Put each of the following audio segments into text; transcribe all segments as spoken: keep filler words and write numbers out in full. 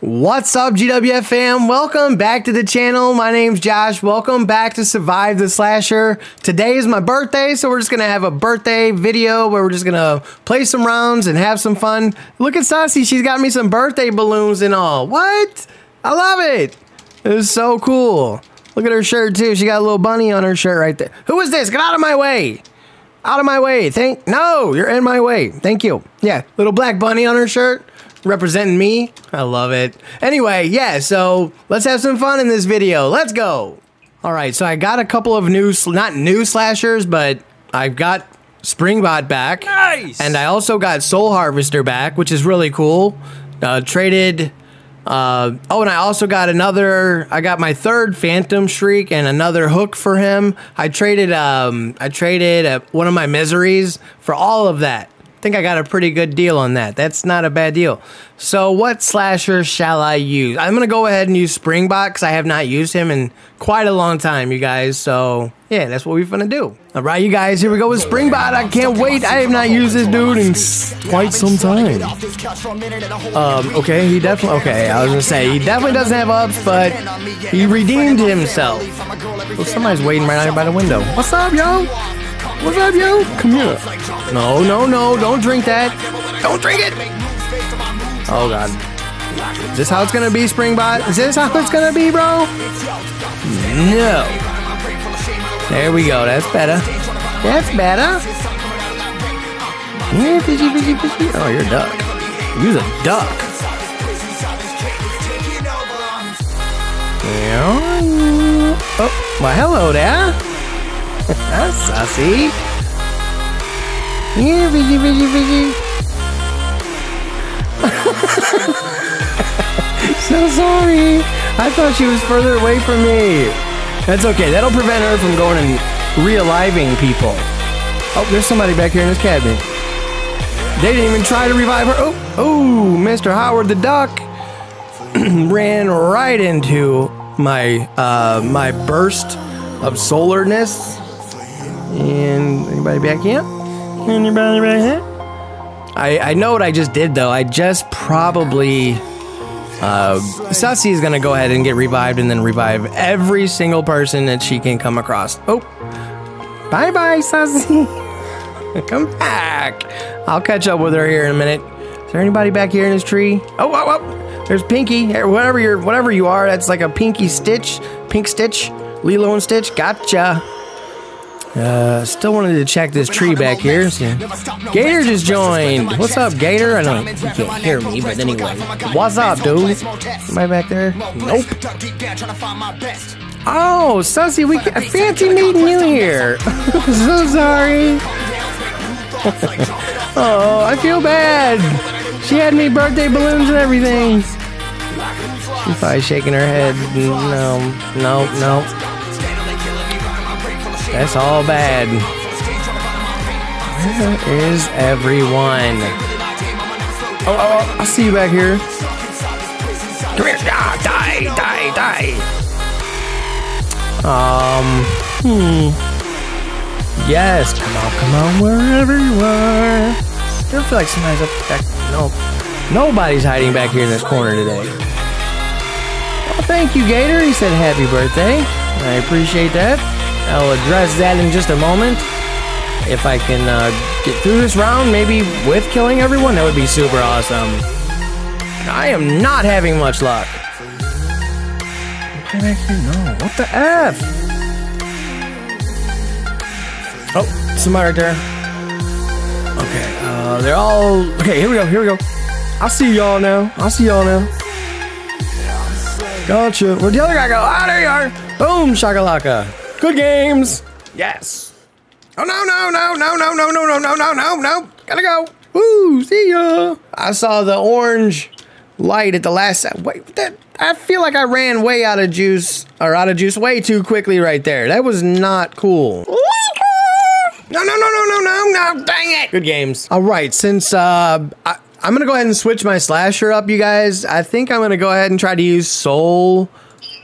What's up, G W F fam? Welcome back to the channel. My name's Josh. Welcome back to Survive the Slasher. Today is my birthday, so we're just gonna have a birthday video where we're just gonna play some rounds and have some fun. Look at Sassy, she's got me some birthday balloons and all. What? I love it. It is so cool. Look at her shirt too. She got a little bunny on her shirt right there. Who is this? Get out of my way. Out of my way. Thank. No, you're in my way. Thank you. Yeah, little black bunny on her shirt. Representing me. I love it. Anyway, yeah, so let's have some fun in this video. Let's go. All right, so I got a couple of new, not new slashers, but I've got Springbot back. Nice. And I also got Soul Harvester back, which is really cool. Uh, traded. Uh, oh, and I also got another. I got my third Phantom Shriek and another hook for him. I traded. Um, I traded uh, one of my miseries for all of that. I think I got a pretty good deal on that. That's not a bad deal. So what slasher shall I use? I'm gonna go ahead and use Springbot because I have not used him in quite a long time, you guys. So yeah, that's what we're gonna do. All right, you guys, here we go with Springbot. I can't wait. I have not used this dude in quite some time. Um, okay, he definitely, okay, I was gonna say, he definitely doesn't have ups, but he redeemed himself. Well, somebody's waiting right out here by the window. What's up, yo? What's up, yo? Come here. No, no, no. Don't drink that. Don't drink it. Oh, God. Is this how it's going to be, Springbot? Is this how it's going to be, bro? No. There we go. That's better. That's better. Yeah, fishy, fishy, fishy. Oh, you're a duck. You're a duck. Oh, well, hello there. That's sassy. Yeah, fishy, fishy, fishy. So sorry. I thought she was further away from me. That's okay. That'll prevent her from going and re-aliving people. Oh, there's somebody back here in this cabinet. They didn't even try to revive her. Oh, oh, Mister Howard the Duck ran right into my uh, my burst of solarness. And anybody back here? Anybody back here? I, I know what I just did though. I just probably uh, Sussy is gonna go ahead and get revived and then revive every single person that she can come across. Oh, bye bye Sussy. Come back. I'll catch up with her here in a minute. Is there anybody back here in this tree? Oh, oh, oh. There's Pinky. Whatever you're, whatever you are, that's like a Pinky Stitch, Pink Stitch, Lilo and Stitch. Gotcha. Uh, still wanted to check this tree back here. So Gator just joined. What's up, Gator? I know you can't hear me, but anyway. What's up, dude? Am I back there? Nope. Oh, Sussy, we can, fancy meeting you here. So sorry. Oh, I feel bad. She had me birthday balloons and everything. She's probably shaking her head. No, no, no. That's all bad. Where is everyone? Oh, oh, I'll see you back here. Come here. Ah, die, die, die. Um, hmm. Yes, come on, come on, wherever you are. Still feel like somebody's up back. No, nobody's hiding back here in this corner today. Well, thank you, Gator. He said happy birthday. I appreciate that. I'll address that in just a moment. If I can uh, get through this round, maybe with killing everyone, that would be super awesome. I am not having much luck. Why did I hear no? What the F? Oh, somebody right there. Okay, uh, they're all... Okay, here we go, here we go. I'll see y'all now. I'll see y'all now. Gotcha. Where'd the other guy go? Ah, there you are. Boom, shakalaka. Good games. Yes. Oh, no, no, no, no, no, no, no, no, no, no, no, no. Gotta go. Woo, see ya. I saw the orange light at the last... Wait, that, I feel like I ran way out of juice, or out of juice way too quickly right there. That was not cool. No, no, no, no, no, no, no. Dang it. Good games. All right, since uh, I, I'm going to go ahead and switch my slasher up, you guys. I think I'm going to go ahead and try to use Soul...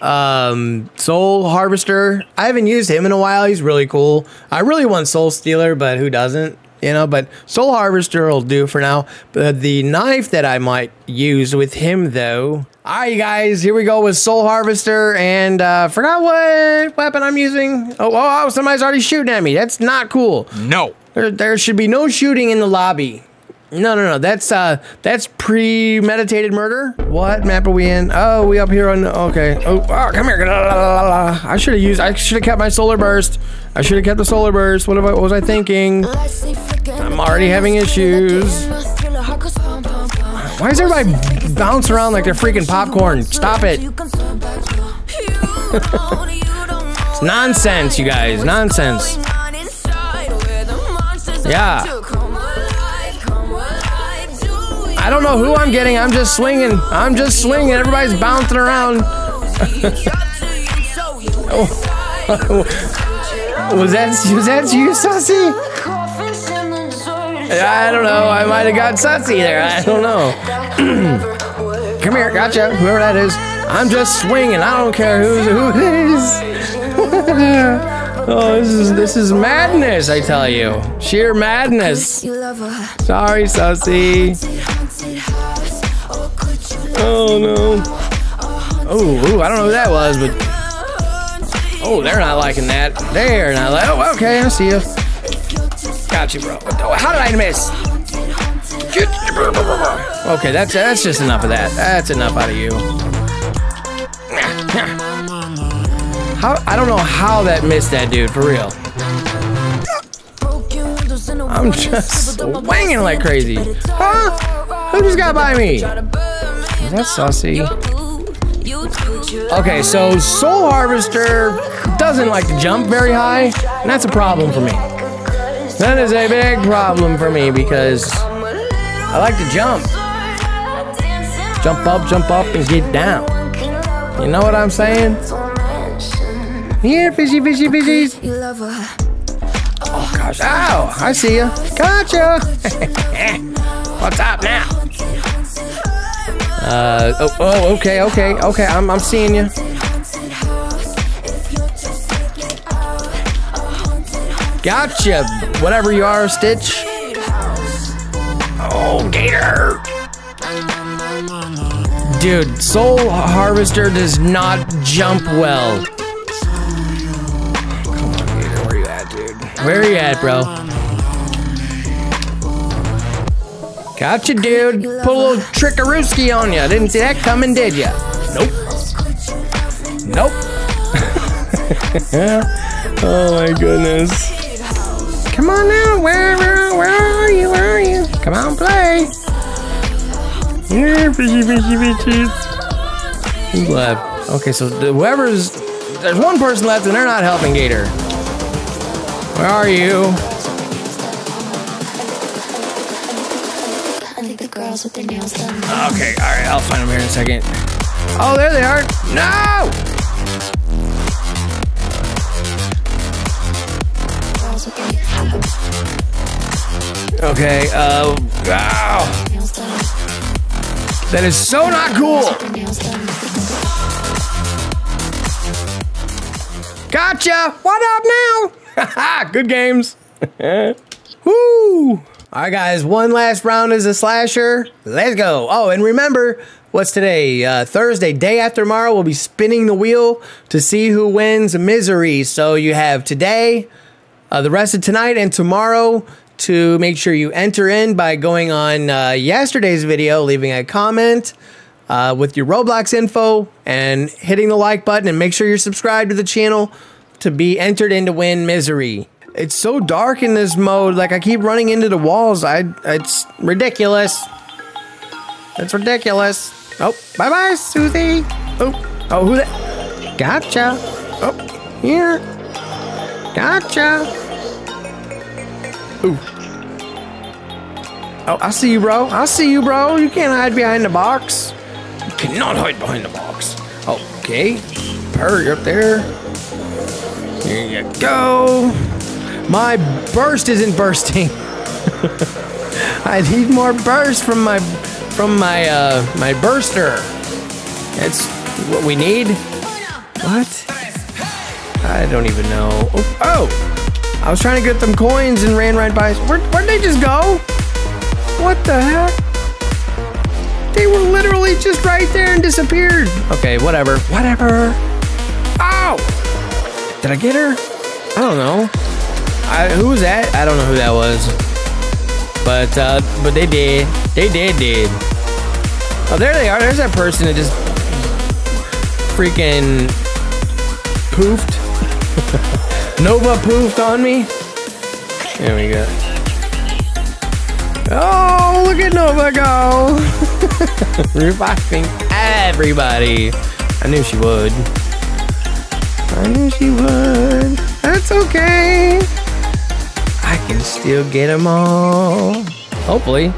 Um, Soul Harvester. I haven't used him in a while. He's really cool. I really want Soul Stealer, but who doesn't? You know, but Soul Harvester will do for now. But the knife that I might use with him, though, All right, you guys, here we go with Soul Harvester, and uh, forgot what weapon I'm using. Oh, oh, oh, somebody's already shooting at me. That's not cool. No. There, there should be no shooting in the lobby. No, no, no. That's uh, that's premeditated murder. What map are we in? Oh, we up here on. Okay. Oh, oh come here. I should have used. I should have kept my solar burst. I should have kept the solar burst. What, about, what was I thinking? I'm already having issues. Why does everybody bounce around like they're freaking popcorn? Stop it. It's nonsense, you guys. Nonsense. Yeah. I don't know who I'm getting. I'm just swinging. I'm just swinging. Everybody's bouncing around. Oh. Was that, was that you, Sussy? I don't know. I might have got sussy there. I don't know. Come here. Gotcha. Whoever that is. I'm just swinging. I don't care who's who it is. Oh, this is this is madness, I tell you. Sheer madness. Sorry, sussy. Oh, no. Oh, I don't know who that was, but... Oh, they're not liking that. They're not like... Oh, okay. I see you. Got you, bro. How did I miss? Okay, that's that's just enough of that. That's enough out of you. How I don't know how that missed that dude for real. I'm just swinging like crazy. Huh? Who just got by me? That's saucy. Okay, so Soul Harvester doesn't like to jump very high, and that's a problem for me. That is a big problem for me because I like to jump. Jump up, jump up, and get down. You know what I'm saying? Here, fishy, fishy, fishies. Oh, gosh. Ow, I see ya. Gotcha. What's up now? Uh, oh, oh, okay, okay, okay. I'm, I'm seeing you. Gotcha, whatever you are, Stitch. Oh, gator. Dude, Soul Harvester does not jump well. Come on, gator, where you at, dude? Where you at, bro? Gotcha, dude. Pull a little trickarooski on ya. Didn't see that coming, did ya? Nope. Nope. Yeah. Oh, my goodness. Come on now, where, where, where are you, where are you? Come on, play. Yeah, fishy, fishy, fishies. Who's left? Okay, so whoever's, there's one person left and they're not helping Gator. Where are you? Okay, all right, I'll find them here in a second. Oh, there they are. No! Okay, uh, wow. That is so not cool. Gotcha. What up now? Good games. Woo. All right, guys, one last round is a slasher. Let's go. Oh, and remember, what's today? Uh, Thursday, day after tomorrow, we'll be spinning the wheel to see who wins Misery. So you have today, uh, the rest of tonight, and tomorrow to make sure you enter in by going on uh, yesterday's video, leaving a comment uh, with your Roblox info and hitting the like button, and make sure you're subscribed to the channel to be entered in to win Misery. It's so dark in this mode, like I keep running into the walls. I, it's ridiculous. It's ridiculous. Oh, bye-bye, Susie. Oh, oh, who that? Gotcha. Oh, here. Gotcha. Ooh. Oh, I see you, bro. I see you, bro. You can't hide behind the box. You cannot hide behind the box. Okay. Hurry up there. Here you go. My burst isn't bursting. I need more burst from my from my uh my burster. That's what we need. What? I don't even know. Oh, oh. I was trying to get them coins and ran right by. Where, where'd they just go? What the heck? They were literally just right there and disappeared. Okay, whatever. Whatever. Ow! Did I get her? I don't know. I, who was that? I don't know who that was. But, uh, but they did. They did, did. Oh, there they are. There's that person that just freaking poofed. Nova poofed on me. There we go. Oh, look at Nova go. Reviving everybody. I knew she would. I knew she would. That's okay. I can still get them all. Hopefully.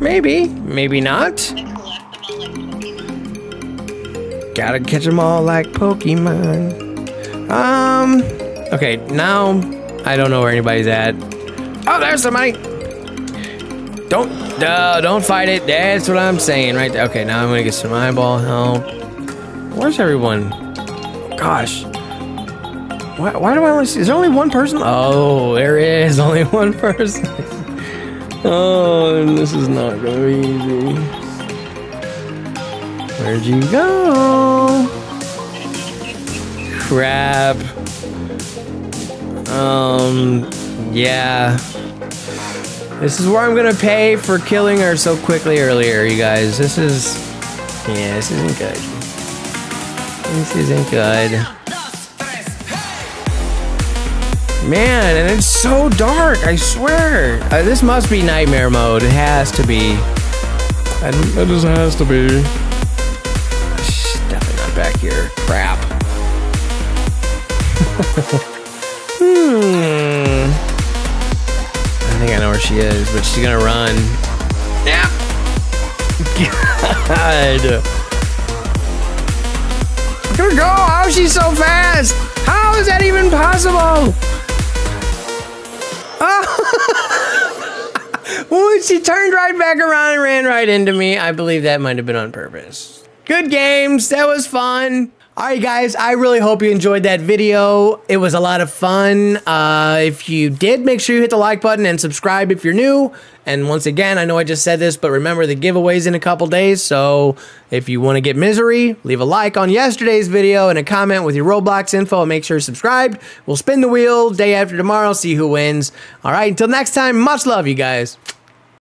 Maybe. Maybe not. Gotta catch them all like Pokemon. Um, okay, now I don't know where anybody's at. Oh, there's somebody. Don't, uh, don't fight it. That's what I'm saying right there. Okay, now I'm gonna get some eyeball help. Where's everyone? Gosh. Why, why do I only see, is there only one person? Oh, there is only one person. Oh, this is not gonna be easy. Where'd you go? Crap. Um, yeah. This is where I'm gonna pay for killing her so quickly earlier, you guys. This is, yeah, this isn't good. This isn't good. Man, and it's so dark, I swear. Uh, this must be nightmare mode. It has to be. It just has to be. Definitely not back here. Crap. hmm. I think I know where she is, but she's gonna run. Yeah. God. Look at her go! How is she so fast? How is that even possible? Oh. Ooh, she turned right back around and ran right into me. I believe that might have been on purpose. Good games. That was fun. Alright guys, I really hope you enjoyed that video. It was a lot of fun. Uh, if you did, make sure you hit the like button and subscribe if you're new. And once again, I know I just said this, but remember the giveaway's in a couple days. So if you want to get misery, leave a like on yesterday's video and a comment with your Roblox info and make sure you're subscribed. We'll spin the wheel day after tomorrow, see who wins. Alright, until next time, much love you guys.